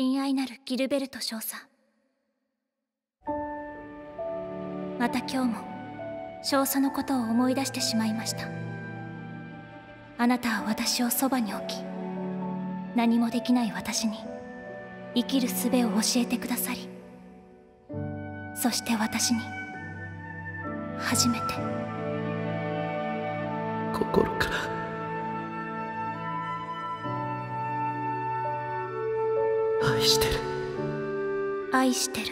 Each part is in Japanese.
親愛なるギルベルト少佐、また今日も少佐のことを思い出してしまいました。あなたは私をそばに置き、何もできない私に生きる術を教えてくださり、そして私に初めて心から愛してる、愛してる、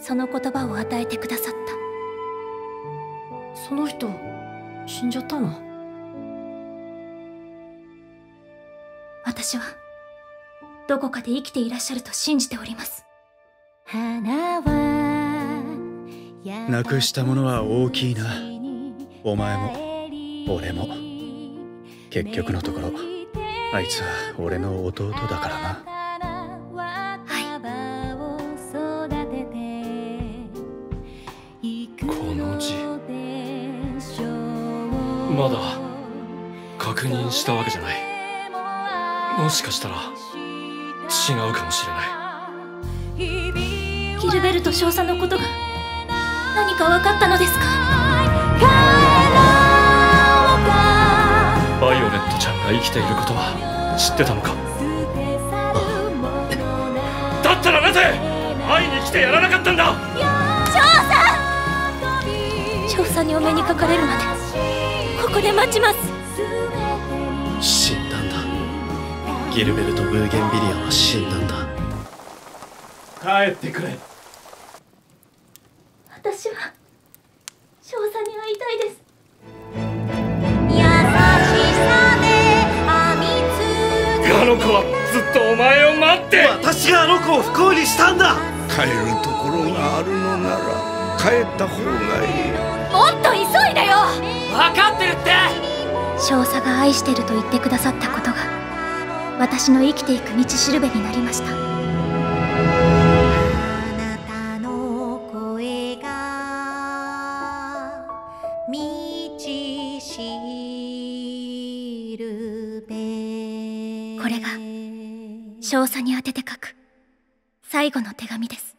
その言葉を与えてくださった。その人死んじゃったの？私はどこかで生きていらっしゃると信じております。なくしたものは大きいな。お前も俺も結局のところあいつは俺の弟だからな。はい。この字まだ確認したわけじゃない。もしかしたら違うかもしれない。ギルベルト少佐のことが何か分かったのですか？バイオレットちゃんが生きていることは知ってたのか？だったらなぜ会いに来てやらなかったんだ？少佐にお目にかかれるまでここで待ちます。死んだんだ。ギルベルト・ブーゲンビリアは死んだんだ。帰ってくれ。私は少佐に会いたいです。あの子はずっとお前を待って。私があの子を不幸にしたんだ。帰るところがあるのなら帰った方がいい。もっと急いでよ。分かってるって。少佐が愛してると言ってくださったことが私の生きていく道しるべになりました。少佐に宛てて書く最後の手紙です。